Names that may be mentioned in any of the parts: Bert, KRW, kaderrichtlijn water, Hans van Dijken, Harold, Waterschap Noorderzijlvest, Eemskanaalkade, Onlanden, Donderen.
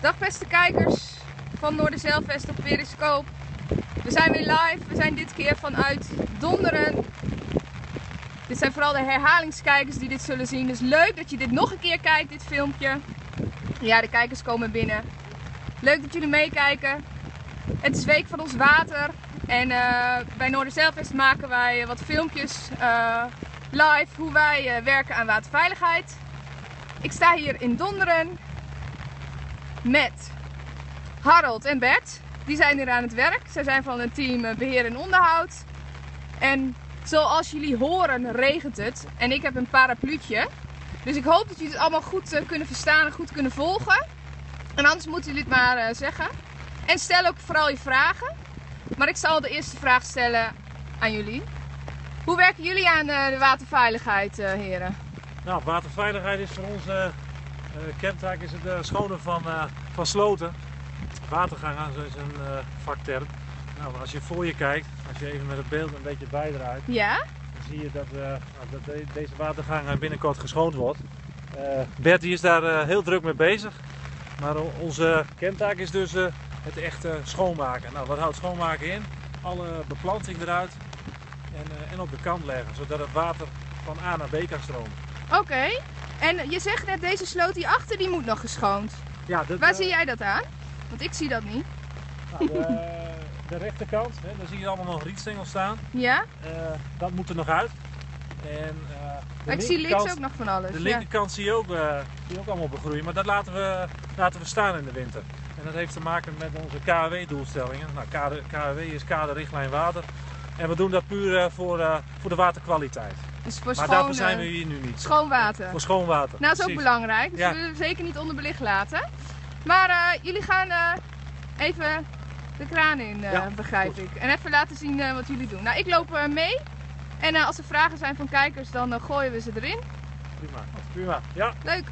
Dag beste kijkers van Noorderzijlvest op Periscope. We zijn weer live. We zijn dit keer vanuit Donderen. Dit zijn vooral de herhalingskijkers die dit zullen zien. Dus leuk dat je dit nog een keer kijkt, dit filmpje. Ja, de kijkers komen binnen. Leuk dat jullie meekijken. Het is week van ons water. En bij Noorderzijlvest maken wij wat filmpjes live hoe wij werken aan waterveiligheid. Ik sta hier in Donderen met Harold en Bert. Die zijn hier aan het werk. Zij zijn van het team beheer en onderhoud. En zoals jullie horen regent het. En ik heb een parapluutje. Dus ik hoop dat jullie het allemaal goed kunnen verstaan en goed kunnen volgen. En anders moeten jullie het maar zeggen. En stel ook vooral je vragen. Maar ik zal de eerste vraag stellen aan jullie. Hoe werken jullie aan de waterveiligheid, heren? Nou, waterveiligheid is voor ons kenmerk is het schonen van sloten. Watergang is een vakterm. Nou, als je voor je kijkt, als je even met het beeld een beetje bijdraait, ja? Dan zie je dat deze watergang binnenkort geschoond wordt. Bert is daar heel druk mee bezig. Maar onze kenmerk is dus het echt schoonmaken. Nou, wat houdt schoonmaken in? Alle beplanting eruit en op de kant leggen, zodat het water van A naar B kan stromen. Oké. Okay. En je zegt net, deze sloot hierachter, die moet nog geschoond. Ja, waar zie jij dat aan? Want ik zie dat niet. Nou, de rechterkant, hè, daar zie je allemaal nog rietstengels staan. Ja. Dat moet er nog uit. En, ik zie links ook nog van alles. De linkerkant zie je ook allemaal begroeien, maar dat laten we staan in de winter. En dat heeft te maken met onze KRW-doelstellingen. Nou, KRW is kaderrichtlijn water. En we doen dat puur voor de waterkwaliteit. Dus voor maar daarvoor zijn we hier nu niet. Schoon water. Voor schoon water. Nou, dat is precies ook belangrijk. Dus ja, we willen het zeker niet onderbelicht laten. Maar jullie gaan even de kraan in, begrijp goed. Ik. En even laten zien wat jullie doen. Nou, ik loop mee. En als er vragen zijn van kijkers, dan gooien we ze erin. Prima. Prima. Ja. Leuk.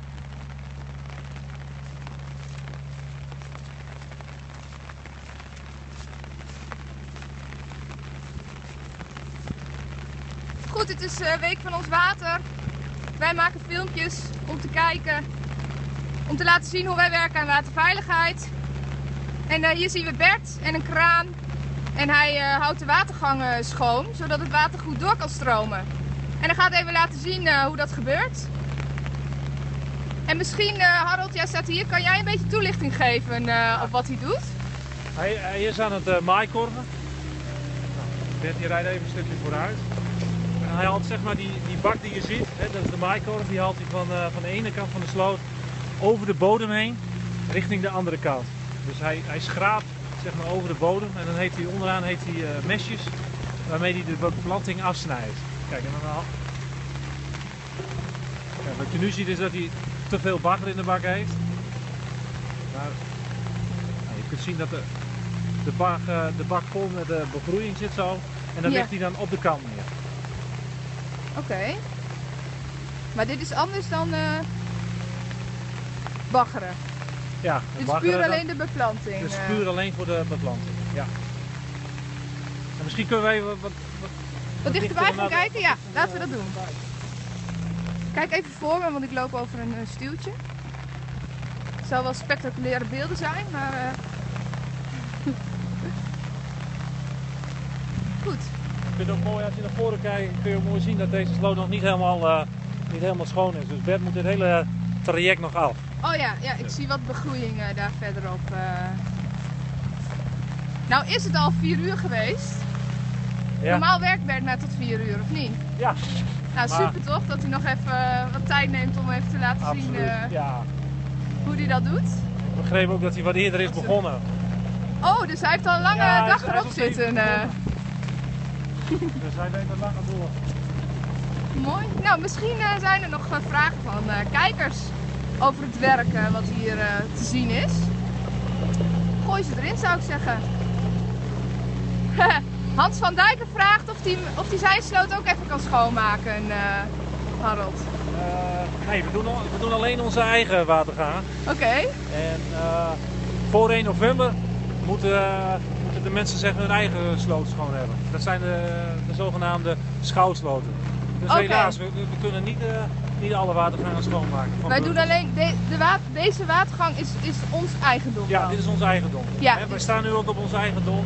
Goed, het is week van ons water. Wij maken filmpjes om te kijken, om te laten zien hoe wij werken aan waterveiligheid. En hier zien we Bert en een kraan. En hij houdt de watergangen schoon, zodat het water goed door kan stromen. En hij gaat even laten zien hoe dat gebeurt. En misschien, Harold, jij staat hier, kan jij een beetje toelichting geven op wat hij doet? Hij is aan het maaikorven. Bert, je rijdt even een stukje vooruit. Hij haalt zeg maar die bak die je ziet, hè, dat is de maaikorf, die haalt hij van de ene kant van de sloot over de bodem heen richting de andere kant. Dus hij schraapt zeg maar over de bodem en dan heeft hij onderaan mesjes waarmee hij de planting afsnijdt. Kijk, en dan kijk, wat je nu ziet is dat hij te veel bagger in de bak heeft. Maar, nou, je kunt zien dat de bak vol met de begroeiing zit zo en dan legt hij dan op de kant neer. Oké, okay. Maar dit is anders dan baggeren? Ja, dit is puur alleen de beplanting? Dit is puur alleen voor de beplanting, ja. En misschien kunnen we even wat dichterbij gaan kijken? Ja, laten we dat doen. Kijk even voor me, want ik loop over een stuwtje. Het zal wel spectaculaire beelden zijn, maar... Goed. Ik vind het ook mooi, als je naar voren kijkt, kun je ook mooi zien dat deze sloot nog niet helemaal schoon is. Dus Bert moet dit hele traject nog af. Oh ja, ik zie wat begroeiing daar verderop. Nou is het al 4 uur geweest. Ja. Normaal werkt Bert maar tot 4 uur, of niet? Ja. Nou, maar super toch, dat hij nog even wat tijd neemt om even te laten absoluut, zien hoe hij dat doet. Ik begreep ook dat hij wat eerder is begonnen. Oh, dus hij heeft al een lange dag erop zitten. Dus hij deed wat langer door. Mooi. Nou, misschien zijn er nog vragen van kijkers over het werk wat hier te zien is. Gooi ze erin, zou ik zeggen. Hans van Dijken vraagt of die zijn sloot ook even kan schoonmaken, Harold. Nee, we doen alleen onze eigen watergaan. Oké. Okay. En voor 1 november moeten... de mensen zeggen hun eigen sloot schoon hebben. Dat zijn de zogenaamde schouwsloten. Dus helaas, we kunnen niet niet alle watergangen schoonmaken. Wij doen alleen, deze watergang is ons eigendom. Ja, dit is ons eigendom. Ja, wij staan nu ook op ons eigendom.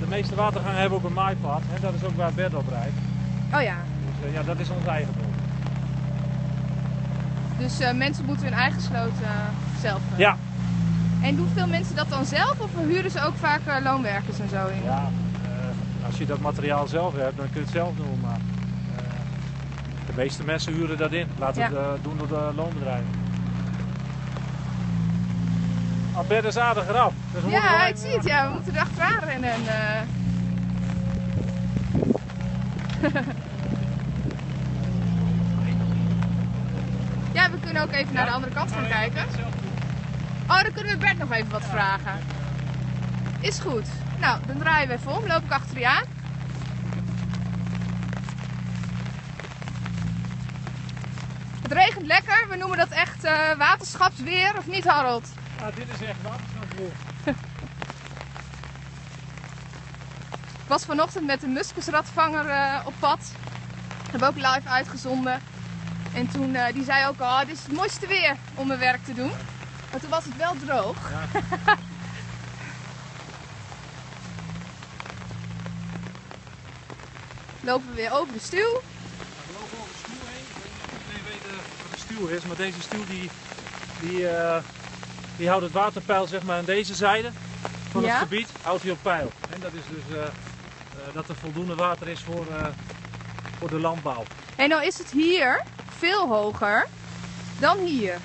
De meeste watergangen hebben ook een maaipad. Hè, dat is ook waar Bert op rijdt. Oh ja. Dus ja, dat is ons eigendom. Dus mensen moeten hun eigen sloot zelf. Ja. En doen veel mensen dat dan zelf of huren ze ook vaak loonwerkers en zo in? Ja, als je dat materiaal zelf hebt, dan kun je het zelf doen. Maar de meeste mensen huren dat in. Laten we het doen door de loonbedrijven. Albert is aardig rap. Dus ja, ik zie het. Ja, we moeten er achteraan rennen. En, ja, we kunnen ook even naar de andere kant gaan kijken. Oh, dan kunnen we Bert nog even wat vragen. Is goed. Nou, dan draaien we even om. Loop ik achter je aan. Het regent lekker. We noemen dat echt waterschapsweer, of niet, Harold? Ja, dit is echt waterschapsweer. Ik was vanochtend met een muskusratvanger op pad. Dat hebben we ook live uitgezonden. En toen die zei ook, oh, dit is het mooiste weer om mijn werk te doen. Maar toen was het wel droog. Ja. Lopen we weer over de stuw. We lopen over de stuw heen. Ik weet niet of iedereen weet wat de stuw is, maar deze stuw die houdt het waterpeil, zeg maar, aan deze zijde van het gebied houdt hij op peil. En dat is dus dat er voldoende water is voor de landbouw. En nou is het hier veel hoger dan hier.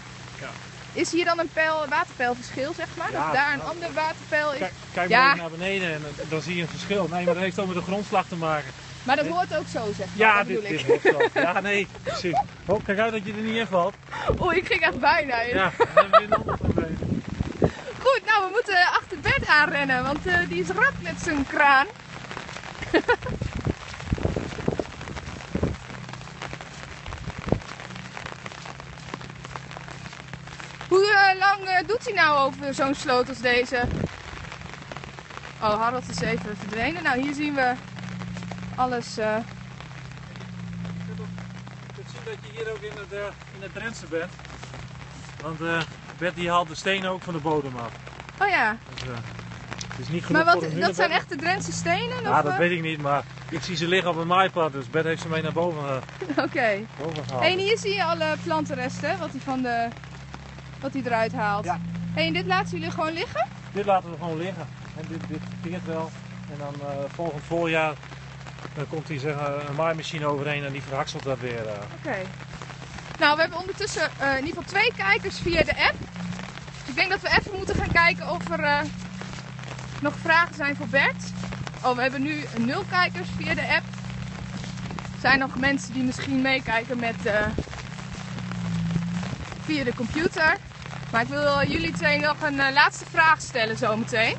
Ja. Is hier dan een waterpeilverschil, zeg maar? Ja, dat daar een ander waterpeil is? Kijk maar even naar beneden en dan zie je een verschil. Nee, maar dat heeft ook met de grondslag te maken. Maar dat hoort ook zo, zeg maar. Ja, dit hoort zo. Ja, nee, precies. Oh, kijk uit dat je er niet in valt. Oeh, ik ging echt bijna in. Ja, dan hebben we een ander probleem. Goed, nou, we moeten achter Bert aanrennen, want die is rap met zijn kraan. Hoe lang doet hij nou over zo'n sloot als deze? Oh, Harold is even verdwenen. Nou, hier zien we alles. Je kunt zien dat je hier ook in het Drentse bent. Want Bert die haalt de stenen ook van de bodem af. Oh ja. Dus, het is niet genoeg. Maar wat, dat zijn echt de Drentse stenen? Ja, dat weet ik niet, maar ik zie ze liggen op een maaipad, dus Bert heeft ze mee naar boven boven gehaald. En hier zie je alle plantenresten, wat hij eruit haalt. Ja. Hey, en dit laten jullie gewoon liggen? Dit laten we gewoon liggen. En dit verteert wel. En dan volgend voorjaar komt hier een maaimachine overheen en die verhakselt dat weer. Oké. Nou, we hebben ondertussen in ieder geval 2 kijkers via de app. Dus ik denk dat we even moeten gaan kijken of er nog vragen zijn voor Bert. Oh, we hebben nu 0 kijkers via de app. Er zijn nog mensen die misschien meekijken met via de computer. Maar ik wil jullie 2 nog een laatste vraag stellen zometeen.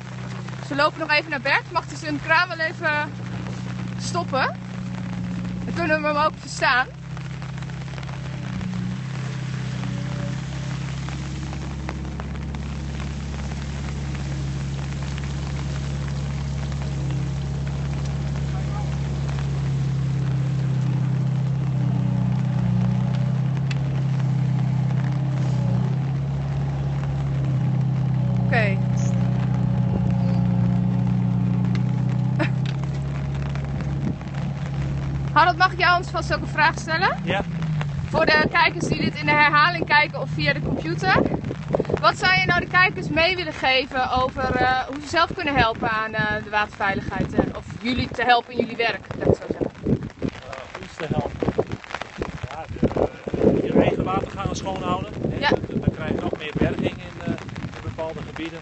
Dus we lopen nog even naar Bert. Mag dus hun kraan wel even stoppen? Dan kunnen we hem ook verstaan. Harold, mag ik jou ons vast ook een vraag stellen? Ja. Voor de kijkers die dit in de herhaling kijken of via de computer. Wat zou je nou de kijkers mee willen geven over hoe ze zelf kunnen helpen aan de waterveiligheid? Of jullie te helpen in jullie werk, dat ik zo zeggen. Ons te helpen. Ja, je eigen watergangen schoonhouden. Ja. Dan krijg je nog meer berging in bepaalde gebieden.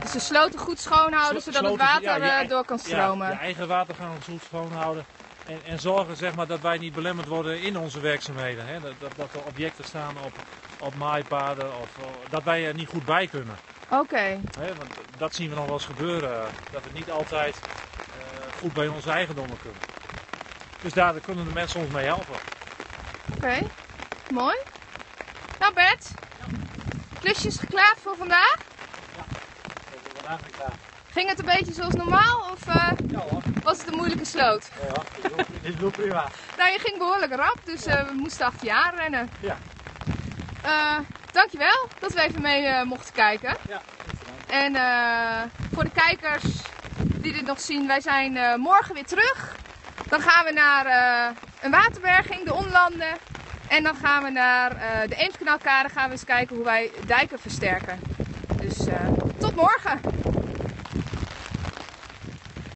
Dus de sloten goed schoonhouden, zodat het water door kan stromen. Ja, je eigen watergangen goed schoonhouden. En zorgen, zeg maar, dat wij niet belemmerd worden in onze werkzaamheden. Hè? Dat er objecten staan op maaipaden of dat wij er niet goed bij kunnen. Oké. Want dat zien we nog wel eens gebeuren. Dat we niet altijd goed bij onze eigendommen kunnen. Dus daar kunnen de mensen ons mee helpen. Oké, mooi. Nou Bert, klusjes geklaard voor vandaag? Ja, dat is vandaag geklaard. Ging het een beetje zoals normaal of was het een moeilijke sloot? Ja, dit loopt prima. Nou, je ging behoorlijk rap, dus we moesten achter je aan rennen. Ja. Dankjewel dat we even mee mochten kijken. Ja, en voor de kijkers die dit nog zien, wij zijn morgen weer terug. Dan gaan we naar een waterberging, de Onlanden. En dan gaan we naar de Eemskanaalkade, gaan we eens kijken hoe wij dijken versterken. Dus tot morgen!